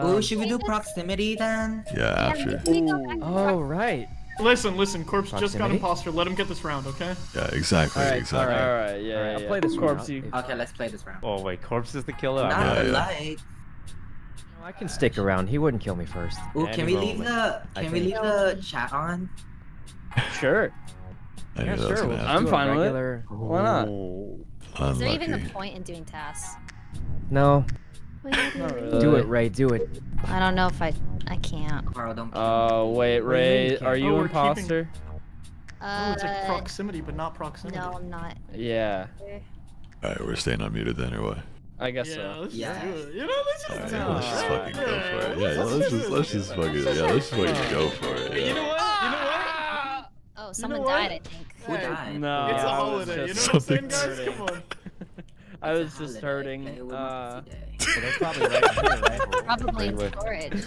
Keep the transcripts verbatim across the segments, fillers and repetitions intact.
Oh, should we do proximity then? Yeah, after. Oh, right. Listen, listen, Corpse proximity? Just got imposter. Let him get this round, okay? Yeah, exactly, all right, exactly. All right, all right, yeah, all right, I'll yeah. play this Corpse. You... Okay, let's play this round. Oh, wait, Corpse is the killer. Not yeah, yeah. Like... No, I can stick around. He wouldn't kill me first. Ooh, can we leave the can, can we leave the chat on? Sure. I yeah, sure. We'll I'm fine with it. Why not? Oh, is there even a point in doing tasks? No. Really. Do it, Ray. Do it. I don't know if I. I can't. Oh, uh, wait, Ray. Are you oh, imposter? Keeping... Uh, oh, it's like proximity, but not proximity. No, I'm not. Yeah. Alright, we're staying unmuted then, or what? I guess yeah, so. Let's yeah. Just, you know, let's just. Right, yeah, let's just fucking go for it. Yeah, let's just. Let's just fucking. Yeah, let's fucking go for it. Yeah. You know what? You know what? Oh, someone you know died, I think. Who hey, died? No. It's a holiday. You know what I'm saying, guys? Come on. I was just hurting. Uh. So that's probably right here, right? Probably in storage.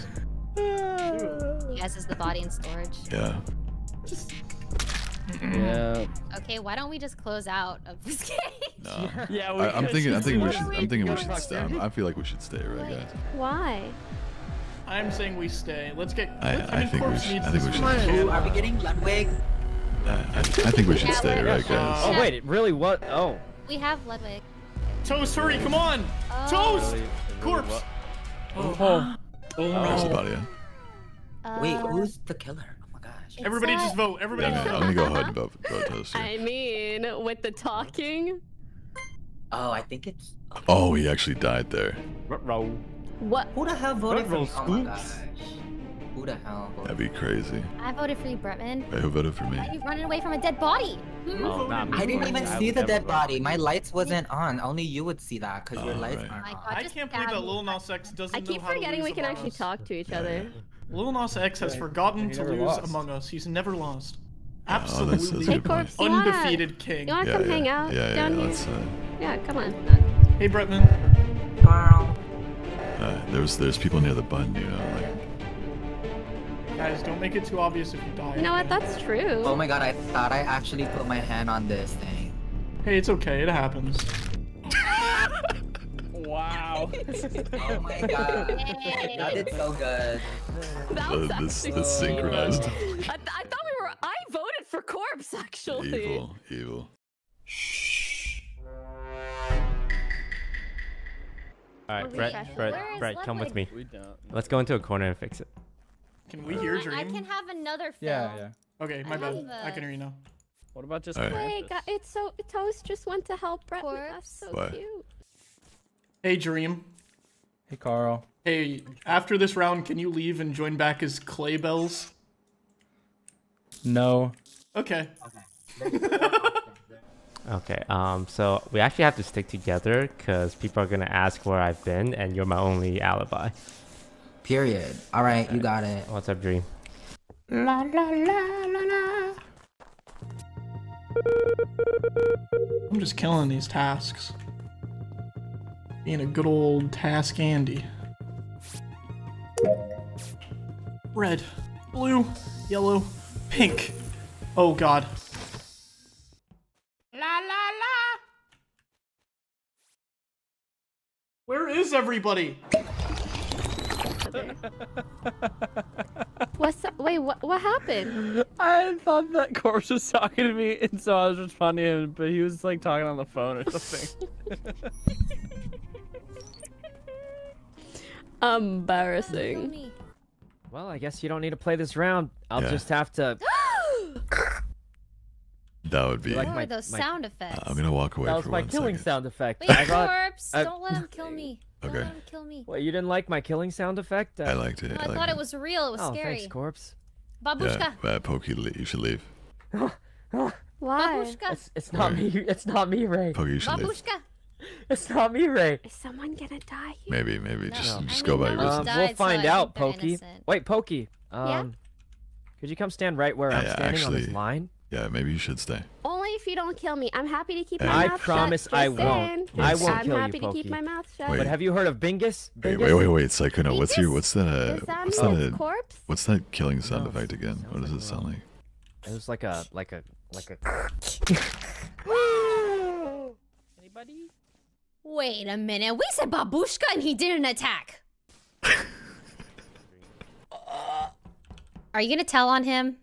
You guys, is the body in storage? Yeah. Yeah. Okay, why don't we just close out of this game? No. Yeah. I, I'm thinking. I'm thinking we should. I'm thinking we should stay. I feel like we should stay, right, guys? Why? I'm saying we stay. Let's get. I, let's, I, I mean, think we should. I think we should. Are we getting Ludwig? I, I, I think we should yeah, stay, right, guys? Oh wait, really? What? Oh. We have Ludwig. Toast, hurry, come on! Oh. Toast! Really, really Corpse! Oh, oh. oh no. There's the body, yeah. Uh, Wait, who's the killer? Oh my gosh. It's everybody that... just vote, everybody yeah, just vote. I'm gonna go ahead and vote, vote Toast. Here. I mean, with the talking. Oh, I think it's... Okay. Oh, he actually died there. Ruh-roh. What? Who the hell voted for... Oh my gosh. Who the hell voted? That'd be crazy. I voted for you, Bretman. Wait, who voted for me? Why are you running away from a dead body? Hmm? Oh, I didn't even I see the dead body. My lights wasn't on. Only you would see that because oh, your lights right. aren't on. I can't believe that Lil Nas X doesn't know how to lose. I keep forgetting we can actually us. talk to each yeah. other. Lil Nas X has forgotten to lose lost. Among Us. He's never lost. Absolutely. Oh, that's, that's hey, Corpse, undefeated king. You want to yeah, come yeah. hang out yeah, yeah, down yeah, here? Uh... Yeah, come on. Hey, Bretman. Wow. Uh, there's there's people near the button, you know, like. Guys, don't make it too obvious if you die. You know what? That's true. Oh my god, I thought I actually put my hand on this thing. Hey, it's okay. It happens. Wow. Oh my god. Hey. That did so good. That was actually this, this synchronized. I, th I thought we were... I voted for Corpse, actually. Evil. Evil. Shh. Alright, Brett, Brett, Brett, come with me. Let's go into a corner and fix it. Can we hear Dream? I can have another film. Yeah, yeah. Okay, my I bad. A... I can hear you now. What about just... Right. Hey, God, it's so... Toast just went to help Brett. That's so what? Cute. Hey, Dream. Hey, Carl. Hey, after this round, can you leave and join back as Claybells? No. Okay. Okay. Okay, um, so we actually have to stick together because people are going to ask where I've been and you're my only alibi. Period. All right, you got it. What's up, Dream? La la la la la. I'm just killing these tasks. Being a good old task Andy. Red, blue, yellow, pink. Oh God. La la la. Where is everybody? What's up? Wait, what, what happened? I thought that Corpse was talking to me, and so I was responding to him, but he was like talking on the phone or something. Embarrassing. Well, I guess you don't need to play this round. I'll yeah. just have to. That would be. What like my, are those my... sound effects? Uh, I'm gonna walk away. That was for my one killing second. Sound effect. Wait, Corpse! I... Don't let him kill me. Okay. Don't let him kill me. Well, you didn't like my killing sound effect? Uh, I liked it. No, I, I liked thought it. It was real. It was oh, scary. Thanks, Corpse. Babushka. Yeah, uh, Pokey, you should leave. Why? Babushka. It's, it's not Ray. me. It's not me, Ray. Pokey, you should Babushka. Leave. It's not me, Ray. Is someone gonna die here? Maybe, maybe. No. Just, no. just I mean, go by your reason. Um, we'll find so out, Pokey. Innocent. Wait, Pokey. Um, yeah? Could you come stand right where I'm standing on this line? Yeah, maybe you should stay. Only if you don't kill me. I'm happy to keep hey. my mouth shut. I promise I won't. I won't I'm kill you, I'm happy to Pokey. Keep my mouth shut. Wait. But have you heard of Bingus? Bingus? Wait, wait, wait, wait. Sykkuno, what's your, what's that, uh, what's that, that Corpse? What's that killing sound no, effect again? What does like it sound like? It was like a, like a, like a... Anybody? Wait a minute. We said Babushka and he didn't attack. Are you gonna tell on him?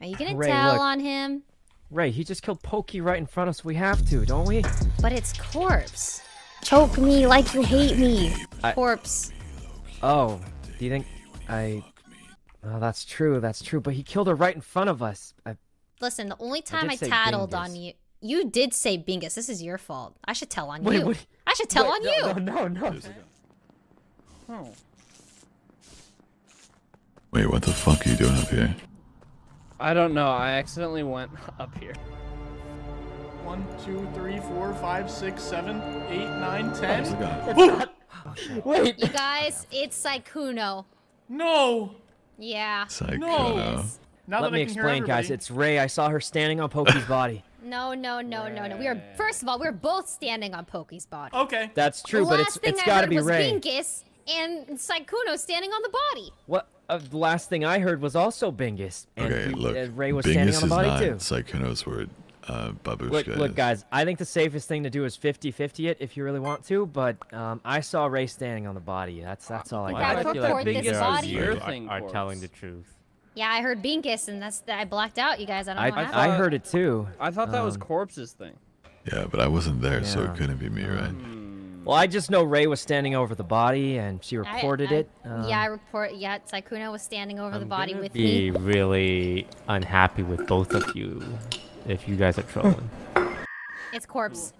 Are you gonna Ray, tell look. on him? Ray, he just killed Pokey right in front of us. We have to, don't we? But it's Corpse. Choke me like you hate me. I... Corpse. Oh, do you think I... Oh, that's true, that's true. But he killed her right in front of us. I... Listen, the only time I, I tattled Bingus. on you... You did say Bingus. This is your fault. I should tell on Wait, you. What? I should tell Wait, on no, you. No, no, no. Oh. Wait, what the fuck are you doing up here? I don't know. I accidentally went up here. One, two, three, four, five, six, seven, eight, nine, ten. Oh, oh, Wait. You guys, it's Sykkuno. No. Yeah. Sykkuno. No. Now Let that me explain, guys. It's Ray. I saw her standing on Pokey's body. No, no, no, Ray. no, no. We are first of all, we we're both standing on Pokey's body. Okay. That's true, the but it's it's got to be Ray. Last thing I heard was Bingus and Sykkuno standing on the body. What? Uh, the last thing I heard was also Bingus. And okay, he, look. Uh, Ray was Bingus standing on the body too. Sykkuno's word. Uh, Babushka look, is. look, guys. I think the safest thing to do is fifty fifty it if you really want to. But um, I saw Ray standing on the body. That's that's all I got. I feel like Bingus are telling the truth. Yeah, I heard Bingus, and that's the, I blacked out, you guys. I don't I, know what I, I heard it too. I thought that um, was Corpse's thing. Yeah, but I wasn't there, yeah. so it couldn't be me, right? Well, I just know Ray was standing over the body, and she reported I, I, it. Um, yeah, I report. Yeah, Sykkuno was standing over I'm the body with be me. Be really unhappy with both of you if you guys are trolling. It's Corpse.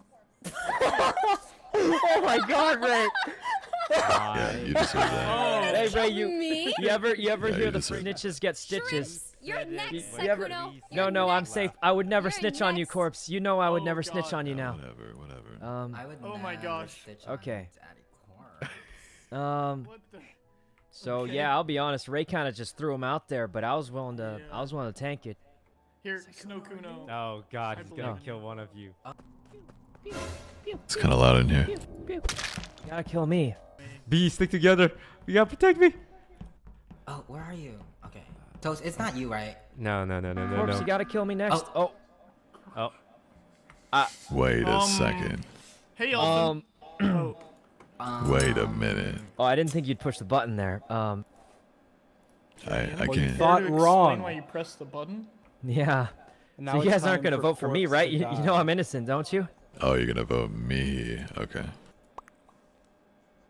Oh my God, Ray! Yeah, you deserve that. Oh, hey, Ray, you, me? you ever, you ever yeah, hear you the snitches get stitches? Shrimps, you're next, Sykkuno. You ever, no, no, next. I'm safe. I would never you're snitch next. on you, Corpse. You know I would oh, never God. snitch on you now. Whatever, whatever. Um, I would oh my gosh. Okay. um. What the? So okay. yeah, I'll be honest. Ray kind of just threw him out there, but I was willing to, yeah. I was willing to tank it. Here, Sykkuno. Oh God, I he's gonna you. kill one of you. Uh, it's kind of loud in here. You gotta kill me. B, stick together. You gotta protect me. Oh, where are you? Okay. Toast, it's not you, right? No, no, no, no, no, Corpse, no. you gotta kill me next. Oh. Oh. oh. Uh, Wait a um, second. Hey, y'all. Um, um. Wait a minute. Oh, I didn't think you'd push the button there. Um. I, I well, can't. You thought you wrong. Why you pressed the button? Yeah. So you guys aren't gonna for vote for me, right? You, you know I'm innocent, don't you? Oh, you're gonna vote me. Okay.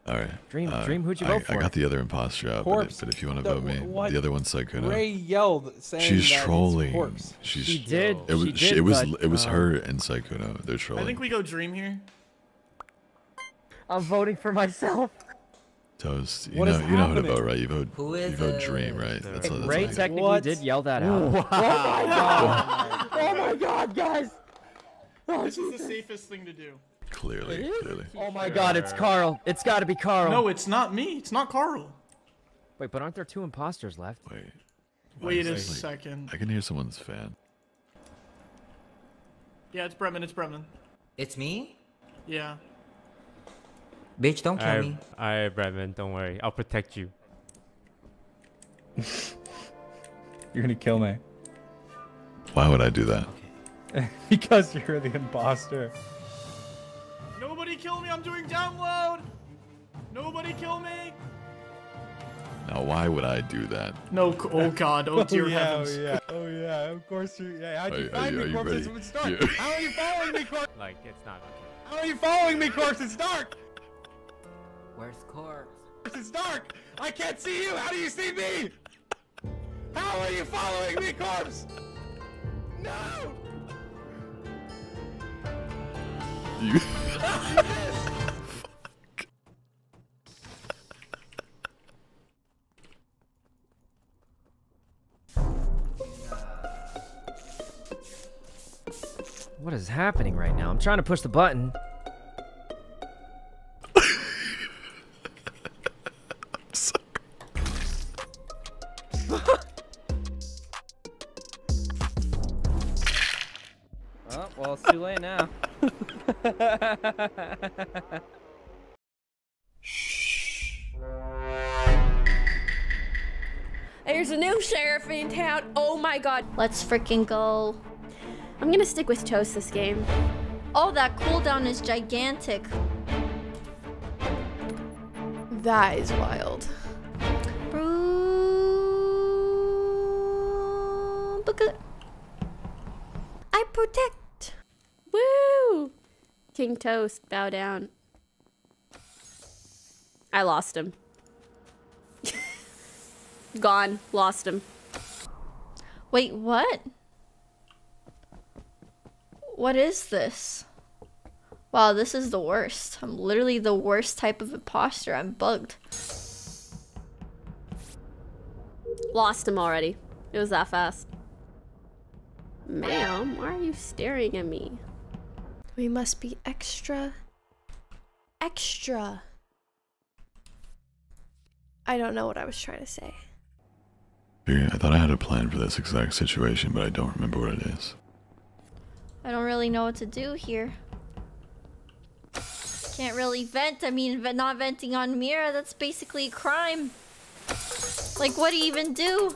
All right. Dream, uh, Dream, who'd you vote I, for? I got the other imposter out, but, but if you want to vote me, what? the other one's Sykkuno. Ray yelled saying She's that trolling. It's Corpse. She's, she did. It was, she did, she, it, was but, it was her and Sykkuno. They're trolling. I think we go Dream here. I'm voting for myself. Toast. You what know, is you know who to vote, right? You vote. Who is you vote it? Dream, right? That's, that's Ray like. technically what? did yell that out. Wow. Wow. Oh my God, guys! Oh, this Jesus. is the safest thing to do. Clearly, clearly. Oh my God, it's Carl. It's got to be Carl. No, it's not me. It's not Carl. Wait, but aren't there two imposters left? Wait. Wait a second. I can hear someone's fan. Yeah, it's Bretman. It's Bretman. It's me? Yeah. Bitch, don't kill me. All right, Bretman, don't worry. I'll protect you. You're going to kill me. Why would I do that? Because you're the imposter. Nobody kill me, I'm doing download! Nobody kill me! Now why would I do that? No, oh God, oh dear oh, yeah, heavens. Oh yeah, oh yeah, of course you, yeah, how'd you are, find are, me, Corpse? It's, it's dark! Yeah. How are you following me, Corpse? Like, it's not okay. How are you following me, Corpse? It's dark! Where's Corpse? It's dark! I can't see you, how do you see me? How are you following me, Corpse? No! You... What is happening right now? I'm trying to push the button. I'm sorry. Oh, well, it's too late now. There's a new sheriff in town. Oh my God. Let's freaking go. I'm gonna stick with Toast this game. Oh, that cooldown is gigantic. That is wild. Bro. look at... I protect! Woo! King Toast, bow down. I lost him. Gone. Lost him. Wait, what? What is this? Wow, this is the worst. I'm literally the worst type of imposter. I'm bugged. Lost him already. It was that fast. Ma'am, why are you staring at me? We must be extra. Extra. I don't know what I was trying to say. I thought I had a plan for this exact situation, but I don't remember what it is. I don't really know what to do here. Can't really vent. I mean, not venting on Mira, that's basically a crime. Like, what do you even do?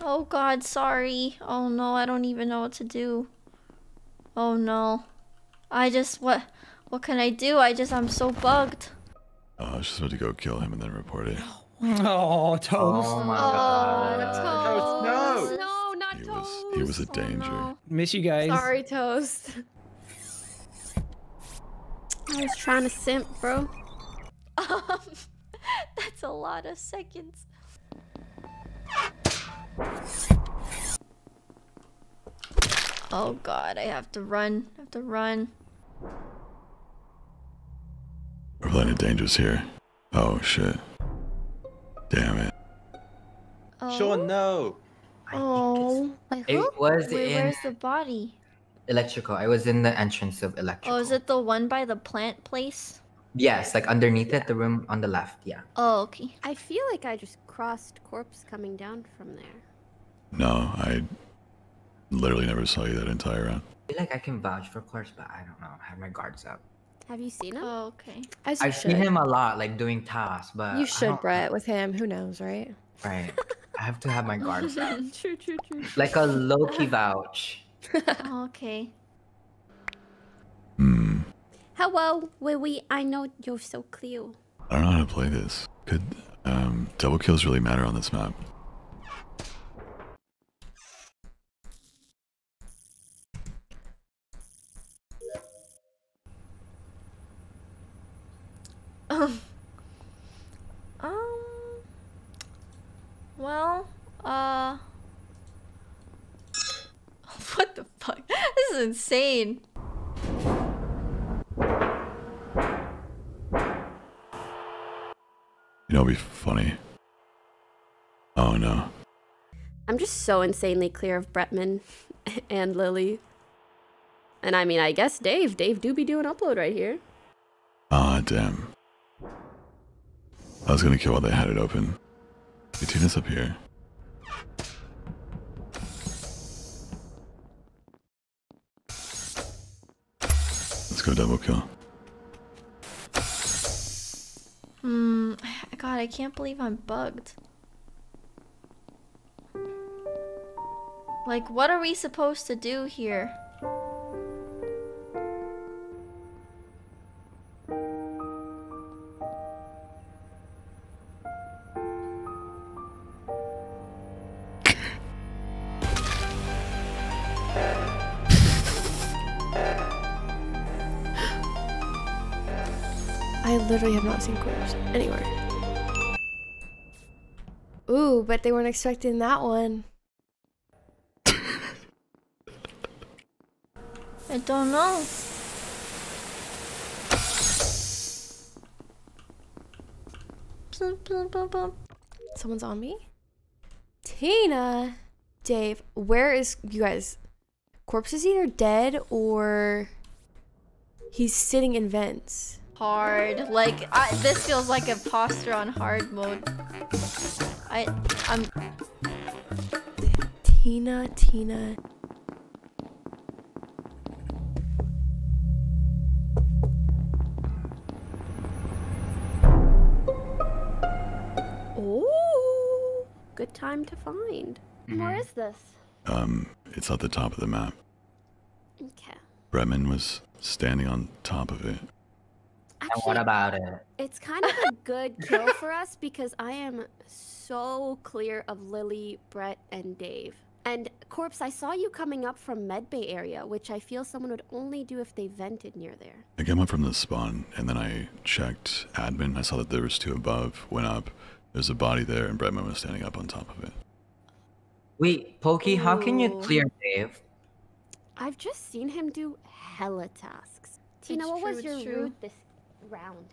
Oh god, sorry. Oh no, I don't even know what to do. Oh no. I just, what what can I do? I just, I'm so bugged. Oh, I was just about to go kill him and then report it. Oh, Toast. Oh my god. Oh, Toast, no. No, not he Toast. Was, he was a danger. Oh, no. Miss you guys. Sorry, Toast. I was trying to simp, bro. Um, that's a lot of seconds. Oh god, I have to run. I have to run. We're plenty dangerous here. Oh shit. Damn it. Oh. Sean, no! Oh. Wait, who? It was Wait, in where's the body? Electrical. I was in the entrance of Electrical. Oh, is it the one by the plant place? Yes, like underneath it, the room on the left, yeah. Oh, okay. I feel like I just crossed Corpse coming down from there. No, I literally never saw you that entire round. I feel like I can vouch for Corpse, but I don't know. I have my guards up. Have you seen him? Oh, okay. As I've should. seen him a lot, like doing tasks, but you should, Brett, with him. Who knows, right? Right. I have to have my guards up. True, true, true. Like a low-key vouch. Oh, okay. Hmm. Hello, Wiwi. I know you're so clear. I don't know how to play this. Could um double kills really matter on this map? Um, um, well, uh, what the fuck? This is insane. You know, it'd be funny. Oh no. I'm just so insanely clear of Bretman and Lily. And I mean, I guess Dave. Dave do be doing upload right here. Ah, damn. I was gonna kill while they had it open. Hey, Tina's up here. Let's go double kill. Hmm. God, I can't believe I'm bugged. Like, what are we supposed to do here? Literally have not seen Corpse anywhere. Ooh, but they weren't expecting that one. I don't know. Someone's on me? Tina! Dave, where is you guys? Corpse is either dead or he's sitting in vents. Hard, like I, this feels like imposter on hard mode. I, I'm. Tina, Tina. Oh, good time to find. Mm-hmm. Where is this? Um, it's at the top of the map. Okay. Bretman was standing on top of it. Actually, and what about it? It's kind of a good kill for us because I am so clear of Lily, Brett, and Dave. And Corpse, I saw you coming up from Medbay area, which I feel someone would only do if they vented near there. I came up from the spawn, and then I checked admin. I saw that there was two above, went up. There's a body there, and Bretman was standing up on top of it. Wait, Pokey, how can you clear Dave? I've just seen him do hella tasks. Tina, what was your route this round?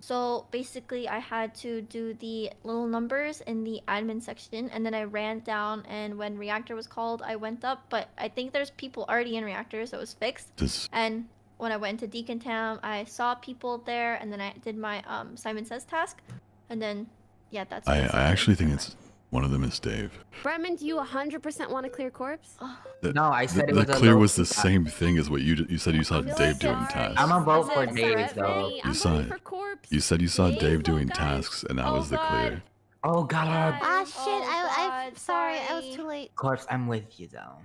So basically, I had to do the little numbers in the admin section, and then I ran down, and when reactor was called, I went up, but I think there's people already in reactor, so it was fixed. This... And when I went to Deacon Town, I saw people there, and then I did my um, Simon Says task, and then, yeah, that's... I, I actually think it's... One of them is Dave. Bretman, do you one hundred percent want to clear Corpse? Oh. The, no, I said the, it was the clear was the task. Same thing as what you you said you saw Dave sorry. doing tasks. I'm a vote for Dave, though. You I'm saw for Corpse. You said you saw Dave, Dave doing oh tasks, and that oh was the clear. Oh God! Ah oh, shit! Oh, I I'm sorry. sorry, I was too late. Corpse, I'm with you though.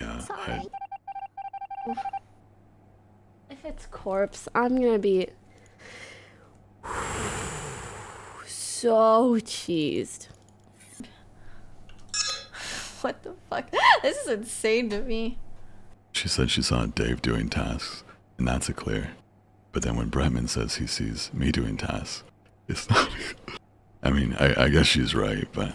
Yeah. Sorry. I... If it's Corpse, I'm gonna be so cheesed. What the fuck? This is insane to me. She said she saw Dave doing tasks, and that's a clear. But then when Bretman says he sees me doing tasks, it's not... I mean, I, I guess she's right, but...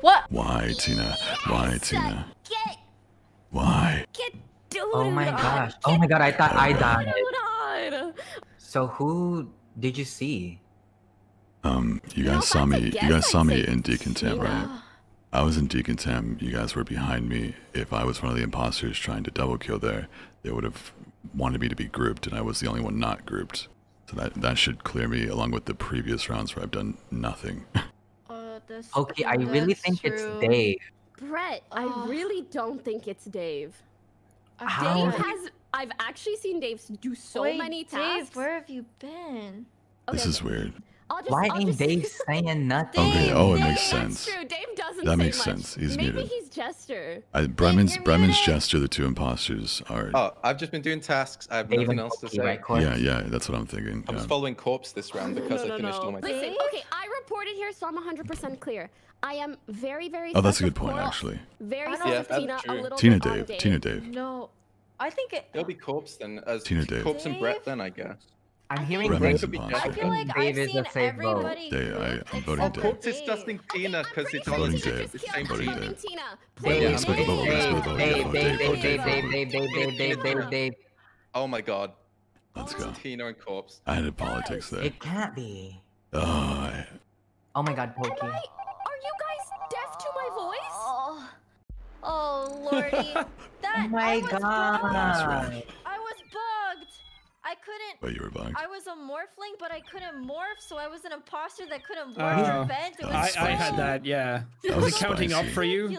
What? Why, Tina? Why, yes, Tina? Get... Why? Get... Oh my gosh. Oh my god, I thought I died. So who did you see? Um, you guys saw me you guys saw me in Decontam, right? I was in Decontam, you guys were behind me. If I was one of the imposters trying to double kill there, they would have wanted me to be grouped, and I was the only one not grouped. So that that should clear me along with the previous rounds where I've done nothing. uh, this, okay, I really think true. it's Dave. Brett, I oh. really don't think it's Dave. How? Dave has. I've actually seen Dave do so Wait, many tasks. Dave, where have you been? Okay. This is weird. I'll just, Why I'll ain't just... Dave saying nothing? Dave, okay. Oh, it Dave, makes sense. That's true. Dave doesn't. That say makes much. sense. He's Maybe muted. Maybe he's Jester. I, Bretman's Bretman's Jester. The two imposters are. Oh, I've just been doing tasks. I have Dave nothing else to say. Right, yeah, yeah, that's what I'm thinking. I was yeah. following Corpse this round because no, no, I finished no. all my. Listen, tasks. okay, I reported here, so I'm one hundred percent clear. I am very, very. Oh, that's a good point, Coral. actually. Very yeah, Tina, a little Tina, Dave, Dave, Tina, Dave. No, I think it. It'll be Corpse then, as Tina, Dave. Corpse and Brett then, I guess. I'm hearing Brett. I feel like I've Dave seen everybody. Dave, I, I'm voting Dave. Corpse is dusting Tina because it's on the same team. Voting Dave. Dave, Dave, Dave, Dave, Dave, Dave, Dave, Dave, Dave. Oh my God. Let's go. Tina and Corpse. I had a politics there. It can't be. Oh. Oh my God, Pokey. Oh lordy, that oh my I was god! Bugged. I was bugged. I couldn't. But you were bugged. I was a morphling, but I couldn't morph, so I was an imposter that couldn't morph. Uh, event. It was I, I had that. Yeah, I was, was counting up for you.